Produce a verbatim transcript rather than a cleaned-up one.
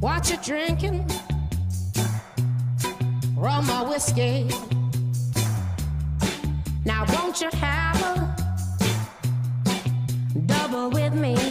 Watch you drinking rum or whiskey. Now won't you have a double with me?